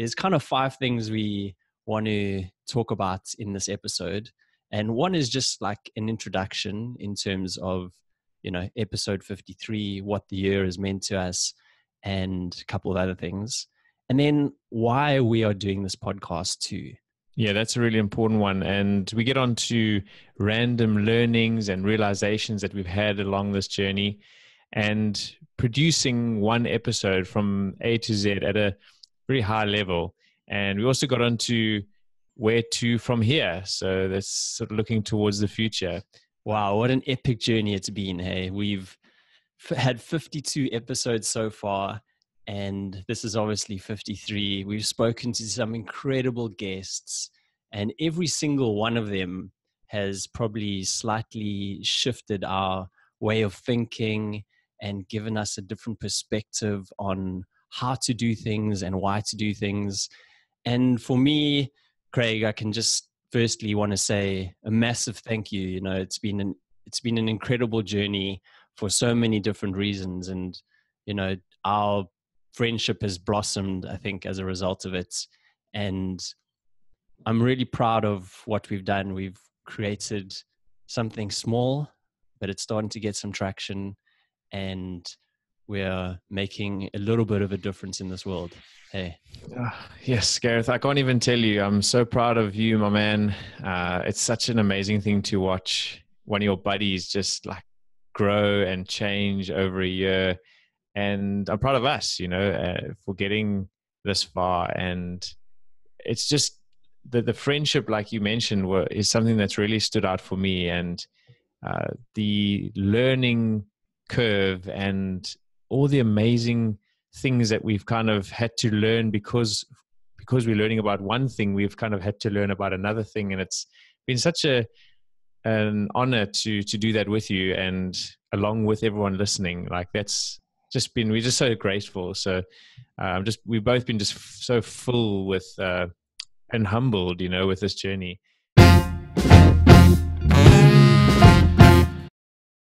there's kind of five things we want to talk about in this episode. And one is just like an introduction in terms of, you know, episode 53, what the year has meant to us, and a couple of other things. And then why we are doing this podcast too. Yeah, that's a really important one. And we get on to random learnings and realizations that we've had along this journey. And producing one episode from A to Z at a very high level. And we also got on to where to from here. So that's sort of looking towards the future. Wow, what an epic journey it's been, hey? We've had 52 episodes so far, and this is obviously 53. We've spoken to some incredible guests, and every single one of them has probably slightly shifted our way of thinking and given us a different perspective on how to do things and why to do things. And for me, Craig, I can just firstly want to say a massive thank you. You know, it's been an incredible journey for so many different reasons. And, you know, our friendship has blossomed, I think, as a result of it. And I'm really proud of what we've done. We've created something small, but it's starting to get some traction, and we're making a little bit of a difference in this world. Hey. Yes, Gareth, I can't even tell you. I'm so proud of you, my man. It's such an amazing thing to watch one of your buddies just like grow and change over a year. And I'm proud of us, you know, for getting this far. And it's just the friendship, like you mentioned, is something that's really stood out for me. And the learning curve and all the amazing things that we've kind of had to learn because we're learning about one thing, we've kind of had to learn about another thing. And it's been such an honor to do that with you and along with everyone listening. Like we're just so grateful. So we've both been just so full with, and humbled, you know, with this journey.